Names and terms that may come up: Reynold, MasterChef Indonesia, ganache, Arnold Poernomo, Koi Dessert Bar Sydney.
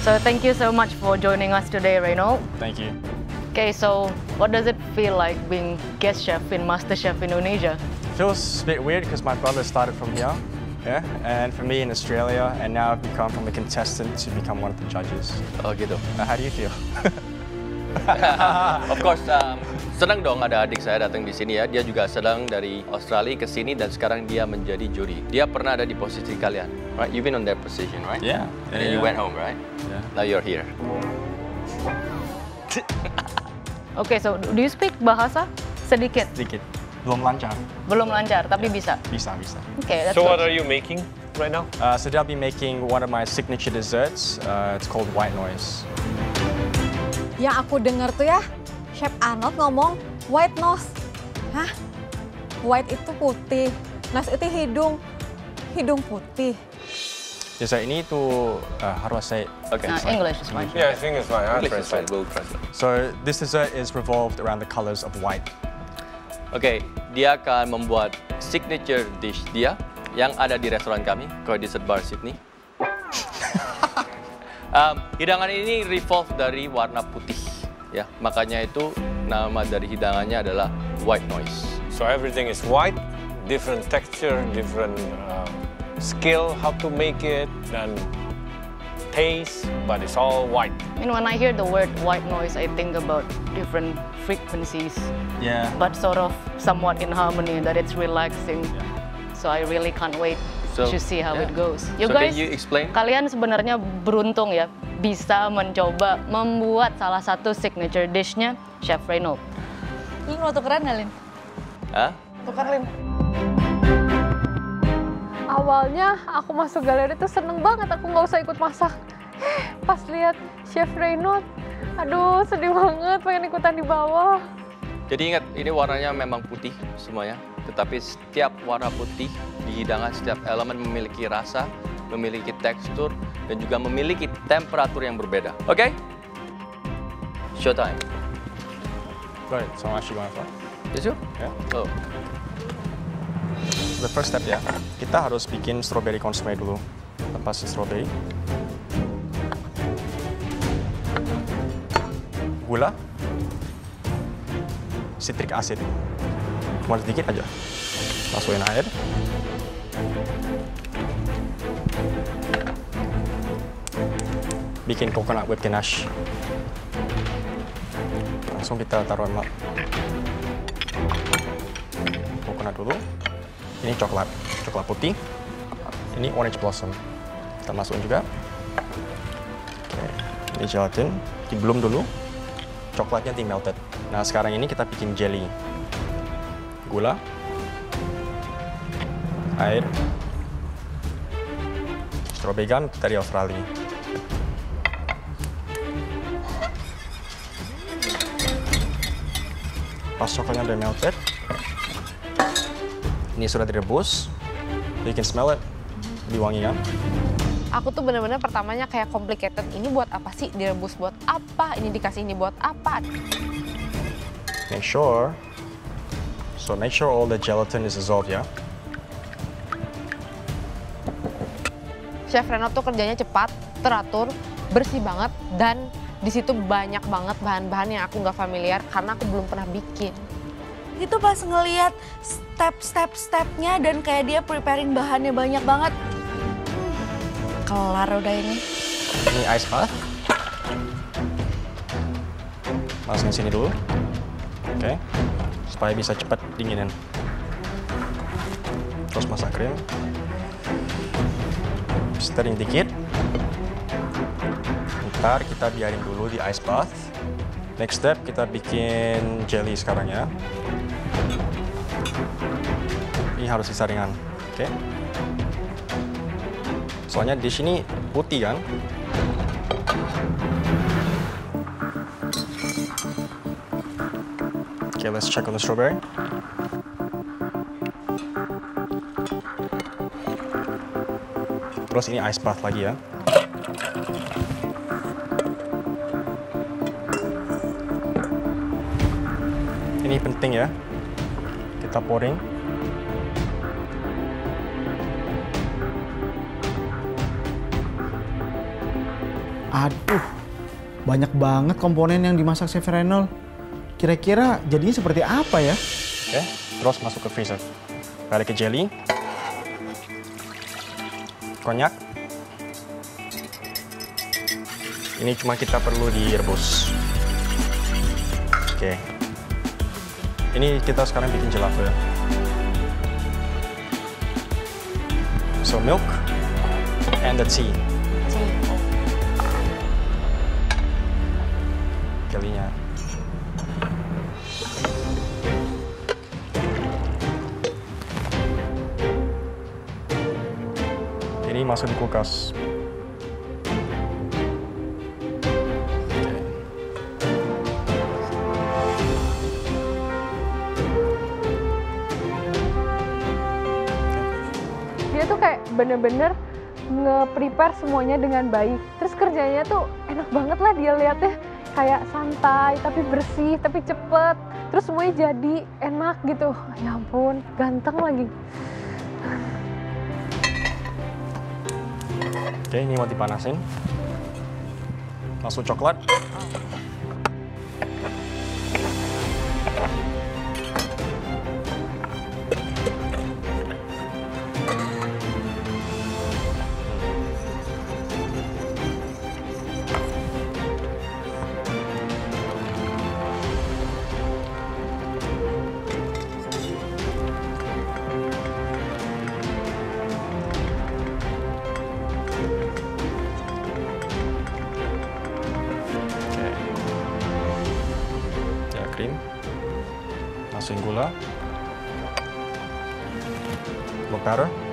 So thank you so much for joining us today, Reynold. Thank you. Okay, so what does it feel like being guest chef in MasterChef Indonesia? It feels a bit weird because my brother started from here, yeah, and for me in Australia, and now I've become from a contestant to become one of the judges. Oh gitu. How do you feel? Of course, senang dong ada adik saya datang di sini ya. Dia juga sedang dari Australia ke sini dan sekarang dia menjadi juri. Dia pernah ada di posisi kalian, right? You've been on that position, right? Yeah. And then you went home, right? Yeah. Now you're here. Okay, so do you speak bahasa? Sedikit. Sedikit. Belum lancar. Belum lancar, tapi yeah, bisa. Bisa, bisa. Okay. That's so good. What are you making right now? So they'll be making one of my signature desserts. It's called white noise. Yang aku dengar tuh ya, Chef Arnold ngomong white nose. Hah? White itu putih, nose itu hidung, hidung putih. Dessert ini tuh, how do I say it? Okay, English is fine. Yeah, I think it's fine. English is fine. We'll translate. So this dessert is revolved around the colors of white. Okay, dia akan membuat signature dish dia yang ada di restoran kami, Koi Dessert Bar Sydney. Hidangan ini revolve dari warna putih. Ya, makanya itu nama dari hidangannya adalah white noise. So everything is white, different texture, different skill how to make it and taste, but it's all white. And when I hear the word white noise, I think about different frequencies. Yeah. But sort of somewhat in harmony, that it's relaxing. Yeah. So I really can't wait to see how it goes. You guys, can you explain? Kalian sebenarnya beruntung ya, bisa mencoba membuat salah satu signature dish-nya Chef Reynold. Lin, mau tukeran nggak, Lin? Hah? Tukar, Lin. Awalnya aku masuk galeri tuh seneng banget, aku nggak usah ikut masak. Pas lihat Chef Reynold, aduh sedih banget, pengen ikutan di bawah. Jadi ingat, ini warnanya memang putih semuanya. Tetapi setiap warna putih di hidangan, setiap elemen memiliki rasa, memiliki tekstur, dan juga memiliki temperatur yang berbeda. Okay? Showtime. Right, so I'm actually going for it. Yes, you? Yeah. Oh. The first step ya, kita harus bikin strawberry consomme dulu. Lepas strawberry. Gula. Citric acid. Cuma sedikit aja. Masukin air. Bikin coconut whipped ganache. Langsung kita taruh lemak. Coconut dulu. Ini coklat, coklat putih. Ini orange blossom. Kita masukin juga. Oke. Ini gelatin, diblum dulu. Coklatnya di melted. Nah, sekarang ini kita bikin jelly. Gula. Air. Strawberry gum dari Australia. Pas coklatnya udah melted, ini sudah direbus, you can smell it, lebih wangi kan? Aku tuh bener-bener pertamanya kayak complicated, ini buat apa sih, direbus buat apa, ini dikasih ini buat apa? Make sure all the gelatin is dissolved ya. Chef Reynold tuh kerjanya cepat, teratur, bersih banget, dan di situ banyak banget bahan-bahan yang aku nggak familiar karena aku belum pernah bikin. Itu pas ngelihat step-stepnya dan kayak dia preparing bahannya banyak banget. Kelar udah ini. Ini ice bath. Masukin sini dulu. Oke. Supaya bisa cepat dinginin. Terus masak krim. Stirring dikit. Kita biarin dulu di ice bath. Next step kita bikin jelly sekarang ya. Ini harus disaringan, oke? Soalnya di sini putih kan. Okay, let's check on the strawberry. Terus ini ice bath lagi ya. Ini penting ya, kita pouring. Aduh, banyak banget komponen yang dimasak Chef Reynold. Kira-kira jadinya seperti apa ya? Oke, terus masuk ke freezer. Balik ke jelly. Konyak. Ini cuma kita perlu direbus. Oke. Ini kita sekarang bikin gelato ya. So milk and the tea. Kalinya. Ini masuk di kulkas. Dia tuh kayak bener-bener nge-prepare semuanya dengan baik. Terus kerjanya tuh enak banget lah, dia liatnya kayak santai, tapi bersih, tapi cepet. Terus semuanya jadi enak gitu. Ya ampun, ganteng lagi. Oke, ini mau dipanasin. Masuk coklat. Masukin gula, butter.